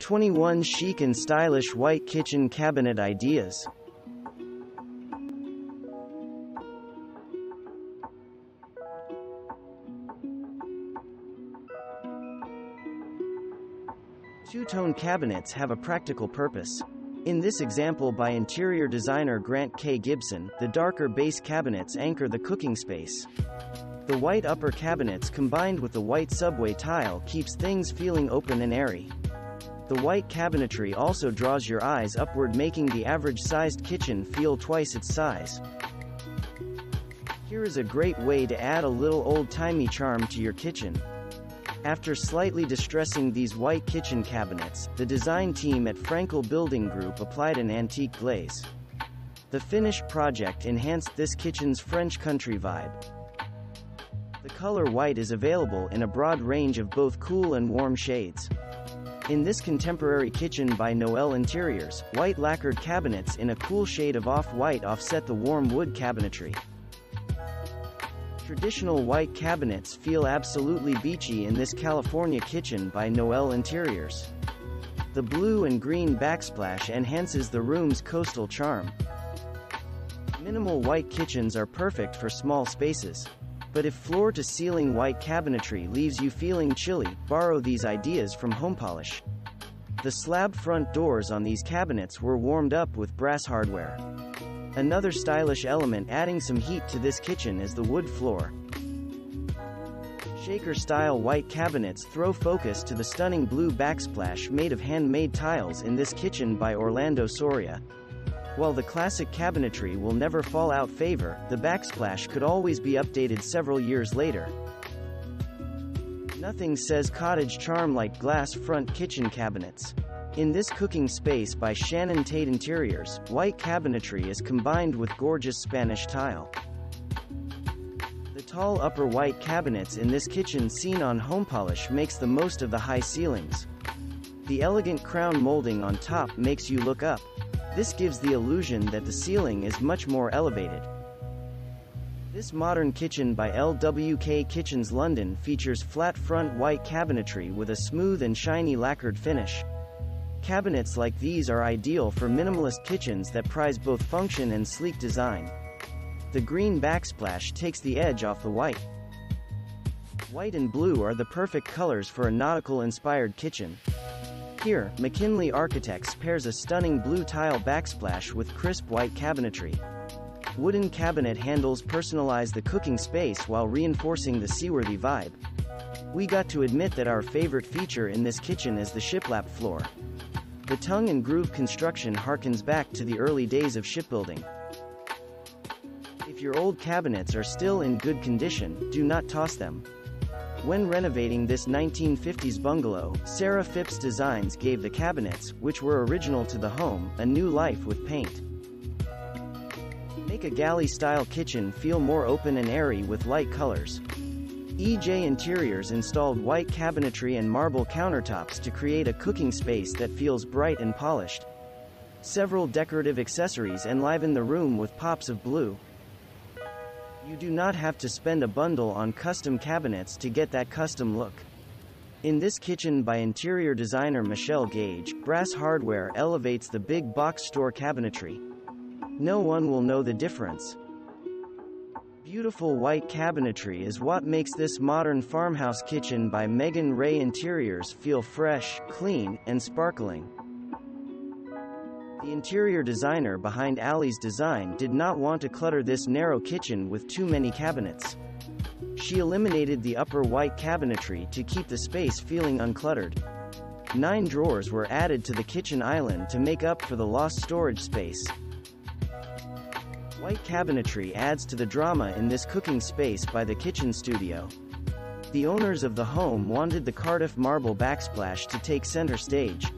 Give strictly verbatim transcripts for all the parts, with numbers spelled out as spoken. twenty-one Chic and stylish white kitchen cabinet ideas. Two-tone cabinets have a practical purpose. In this example by interior designer Grant K. Gibson, the darker base cabinets anchor the cooking space. The white upper cabinets combined with the white subway tile keeps things feeling open and airy. The white cabinetry also draws your eyes upward, making the average-sized kitchen feel twice its size. Here is a great way to add a little old-timey charm to your kitchen. After slightly distressing these white kitchen cabinets, the design team at Frankel Building Group applied an antique glaze. The finished project enhanced this kitchen's French country vibe. The color white is available in a broad range of both cool and warm shades. In this contemporary kitchen by Noel Interiors, white lacquered cabinets in a cool shade of off-white offset the warm wood cabinetry. Traditional white cabinets feel absolutely beachy in this California kitchen by Noel Interiors. The blue and green backsplash enhances the room's coastal charm. Minimal white kitchens are perfect for small spaces. But if floor-to-ceiling white cabinetry leaves you feeling chilly, borrow these ideas from Homepolish. The slab front doors on these cabinets were warmed up with brass hardware. Another stylish element adding some heat to this kitchen is the wood floor. Shaker-style white cabinets throw focus to the stunning blue backsplash made of handmade tiles in this kitchen by Orlando Soria. While the classic cabinetry will never fall out of favor, the backsplash could always be updated several years later. Nothing says cottage charm like glass front kitchen cabinets. In this cooking space by Shannon Tate Interiors, white cabinetry is combined with gorgeous Spanish tile. The tall upper white cabinets in this kitchen seen on Homepolish makes the most of the high ceilings. The elegant crown molding on top makes you look up. This gives the illusion that the ceiling is much more elevated. This modern kitchen by L W K Kitchens London features flat front white cabinetry with a smooth and shiny lacquered finish. Cabinets like these are ideal for minimalist kitchens that prize both function and sleek design. The green backsplash takes the edge off the white. White and blue are the perfect colors for a nautical-inspired kitchen. Here, McKinley Architects pairs a stunning blue tile backsplash with crisp white cabinetry. Wooden cabinet handles personalize the cooking space while reinforcing the seaworthy vibe. We got to admit that our favorite feature in this kitchen is the shiplap floor. The tongue and groove construction harkens back to the early days of shipbuilding. If your old cabinets are still in good condition, do not toss them. When renovating this nineteen fifties bungalow, Sarah Phipps Designs gave the cabinets, which were original to the home, a new life with paint. Make a galley-style kitchen feel more open and airy with light colors. E J Interiors installed white cabinetry and marble countertops to create a cooking space that feels bright and polished. Several decorative accessories enliven the room with pops of blue. You do not have to spend a bundle on custom cabinets to get that custom look. In this kitchen by interior designer Michelle Gage, brass hardware elevates the big box store cabinetry. No one will know the difference. Beautiful white cabinetry is what makes this modern farmhouse kitchen by Megan Ray Interiors feel fresh, clean, and sparkling. The interior designer behind Allie's design did not want to clutter this narrow kitchen with too many cabinets. She eliminated the upper white cabinetry to keep the space feeling uncluttered. Nine drawers were added to the kitchen island to make up for the lost storage space. White cabinetry adds to the drama in this cooking space by the kitchen studio. The owners of the home wanted the Cardiff marble backsplash to take center stage.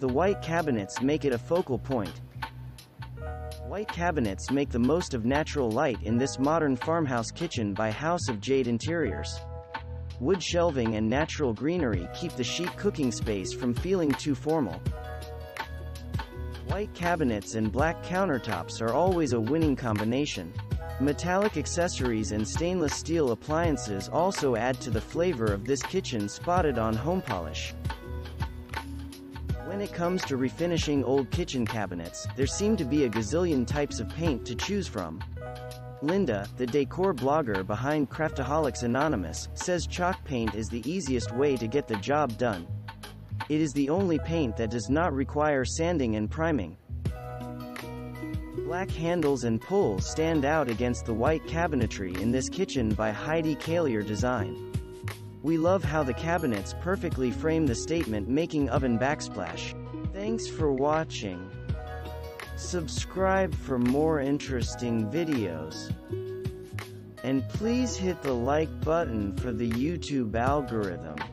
The white cabinets make it a focal point. White cabinets make the most of natural light in this modern farmhouse kitchen by House of Jade Interiors. Wood shelving and natural greenery keep the chic cooking space from feeling too formal. White cabinets and black countertops are always a winning combination. Metallic accessories and stainless steel appliances also add to the flavor of this kitchen spotted on Homepolish. When it comes to refinishing old kitchen cabinets, there seem to be a gazillion types of paint to choose from. Linda, the decor blogger behind Craftaholics Anonymous, says chalk paint is the easiest way to get the job done. It is the only paint that does not require sanding and priming. Black handles and pulls stand out against the white cabinetry in this kitchen by Heidi Kalier Design. We love how the cabinets perfectly frame the statement making oven backsplash. Thanks for watching. Subscribe for more interesting videos. And please hit the like button for the YouTube algorithm.